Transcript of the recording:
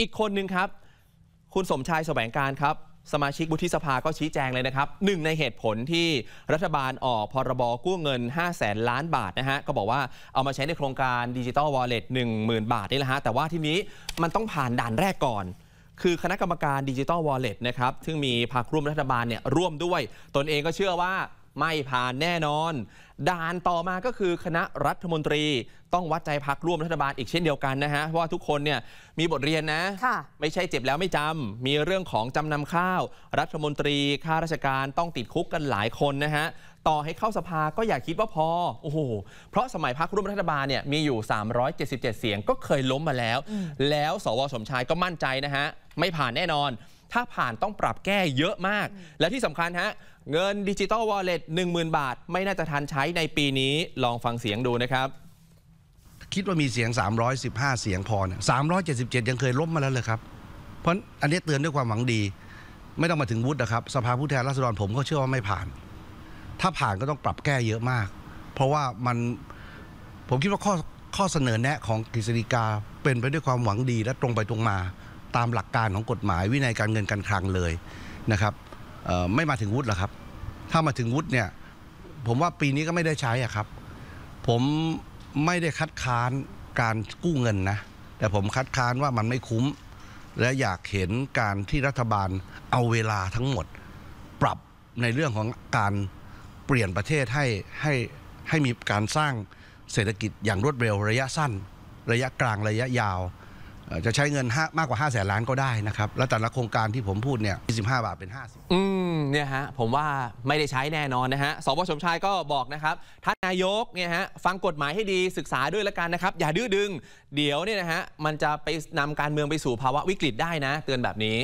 อีกคนหนึ่งครับคุณสมชายแสวงการครับสมาชิกวุฒิสภาก็ชี้แจงเลยนะครับหนึ่งในเหตุผลที่รัฐบาลออกพรบกู้เงิน500,000 ล้านบาทนะฮะก็บอกว่าเอามาใช้ในโครงการ Digital Wallet 10,000 บาทนี่แหละฮะแต่ว่าทีนี้มันต้องผ่านด่านแรกก่อนคือคณะกรรมการ Digital Wallet นะครับซึ่งมีพรรคร่วมรัฐบาลเนี่ยร่วมด้วยตนเองก็เชื่อว่าไม่ผ่านแน่นอนด่านต่อมาก็คือคณะรัฐมนตรีต้องวัดใจพรรคร่วมรัฐบาลอีกเช่นเดียวกันนะฮะว่าทุกคนเนี่ยมีบทเรียนนะไม่ใช่เจ็บแล้วไม่จำมีเรื่องของจำนำข้าวรัฐมนตรีข้าราชการต้องติดคุกกันหลายคนนะฮะต่อให้เข้าสภาก็อย่าคิดว่าพอโอ้โหเพราะสมัยพรรคร่วมรัฐบาลเนี่ยมีอยู่377เสียงก็เคยล้มมาแล้วแล้วสว.สมชายก็มั่นใจนะฮะไม่ผ่านแน่นอนถ้าผ่านต้องปรับแก้เยอะมากและที่สำคัญฮะเงิน Digital Wallet 10,000 บาทไม่น่าจะทันใช้ในปีนี้ลองฟังเสียงดูนะครับคิดว่ามีเสียง315เสียงพอเนี่ย377ยังเคยล้มมาแล้วเลยครับเพราะอันนี้เตือนด้วยความหวังดีไม่ต้องมาถึงวุฒินะครับสภาผู้แทนราษฎรผมก็เชื่อว่าไม่ผ่านถ้าผ่านก็ต้องปรับแก้เยอะมากเพราะว่ามันผมคิดว่าข้อเสนอแนะของกฤษฎีกาเป็นไปด้วยความหวังดีและตรงไปตรงมาตามหลักการของกฎหมายวินัยการเงินการคลังเลยนะครับไม่มาถึงวุฒิหรอกครับถ้ามาถึงวุฒิเนี่ยผมว่าปีนี้ก็ไม่ได้ใช้อะครับผมไม่ได้คัดค้านการกู้เงินนะแต่ผมคัดค้านว่ามันไม่คุ้มและอยากเห็นการที่รัฐบาลเอาเวลาทั้งหมดปรับในเรื่องของการเปลี่ยนประเทศให้มีการสร้างเศรษฐกิจอย่างรวดเร็วระยะสั้นระยะกลางระยะยาวจะใช้เงินมากกว่า500,000 ล้านก็ได้นะครับและแต่ละโครงการที่ผมพูดเนี่ย25 บาทเป็น50เนี่ยฮะผมว่าไม่ได้ใช้แน่นอนนะฮะสว.สมชายก็บอกนะครับท่านนายกเนี่ยฮะฟังกฎหมายให้ดีศึกษาด้วยละกันนะครับอย่าดื้อดึงเดี๋ยวเนี่ยนะฮะมันจะไปนำการเมืองไปสู่ภาวะวิกฤตได้นะเตือนแบบนี้